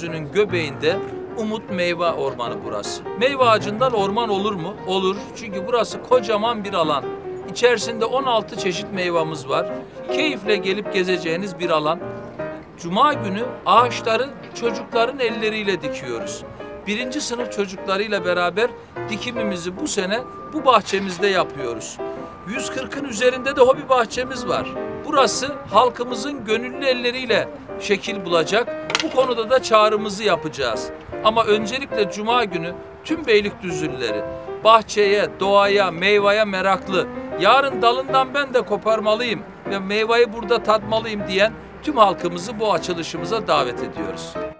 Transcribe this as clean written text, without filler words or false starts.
sözünün göbeğinde Umut Meyve Ormanı burası. Meyve ağacından orman olur mu? Olur. Çünkü burası kocaman bir alan. İçerisinde 16 çeşit meyvamız var. Keyifle gelip gezeceğiniz bir alan. Cuma günü ağaçları çocukların elleriyle dikiyoruz. 1. sınıf çocuklarıyla beraber dikimimizi bu sene bu bahçemizde yapıyoruz. 140'ın üzerinde de hobi bahçemiz var. Burası halkımızın gönüllü elleriyle şekil bulacak. Bu konuda da çağrımızı yapacağız. Ama öncelikle Cuma günü tüm Beylikdüzülüleri bahçeye, doğaya, meyveye meraklı, yarın dalından ben de koparmalıyım ve meyveyi burada tatmalıyım diyen tüm halkımızı bu açılışımıza davet ediyoruz.